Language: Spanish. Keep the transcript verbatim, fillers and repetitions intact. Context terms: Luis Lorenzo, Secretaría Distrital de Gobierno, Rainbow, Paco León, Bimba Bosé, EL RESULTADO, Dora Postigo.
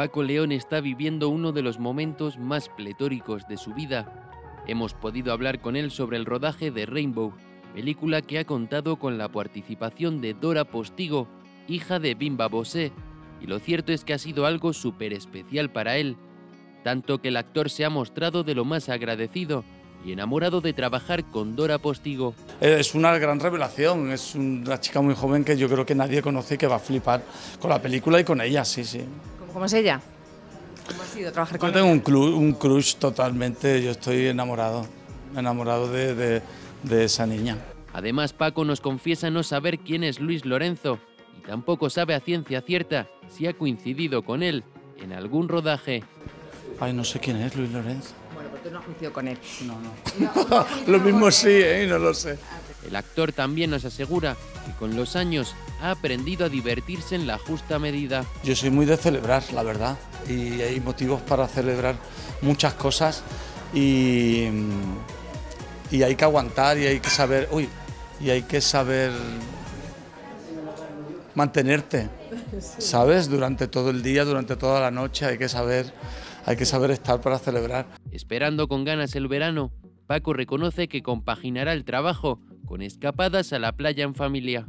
Paco León está viviendo uno de los momentos más pletóricos de su vida. Hemos podido hablar con él sobre el rodaje de Rainbow, película que ha contado con la participación de Dora Postigo, hija de Bimba Bosé, y lo cierto es que ha sido algo súper especial para él, tanto que el actor se ha mostrado de lo más agradecido y enamorado de trabajar con Dora Postigo. Es una gran revelación, es una chica muy joven que yo creo que nadie conoce, que va a flipar con la película y con ella, sí, sí. ¿Cómo es ella? ¿Cómo ha sido trabajar con ella? Yo tengo un, cru un crush totalmente, yo estoy enamorado, enamorado de, de, de esa niña. Además, Paco nos confiesa no saber quién es Luis Lorenzo y tampoco sabe a ciencia cierta si ha coincidido con él en algún rodaje. Ay, no sé quién es Luis Lorenzo. Bueno, pero tú no has coincidido con él. No, no. Lo mismo sí, ¿eh? No lo sé. El actor también nos asegura que con los años ha aprendido a divertirse en la justa medida. Yo soy muy de celebrar, la verdad, y hay motivos para celebrar muchas cosas y, y hay que aguantar y hay que saber, uy, y hay que saber mantenerte, ¿sabes? Durante todo el día, durante toda la noche, hay que saber, hay que saber estar para celebrar. Esperando con ganas el verano, Paco reconoce que compaginará el trabajo con escapadas a la playa en familia.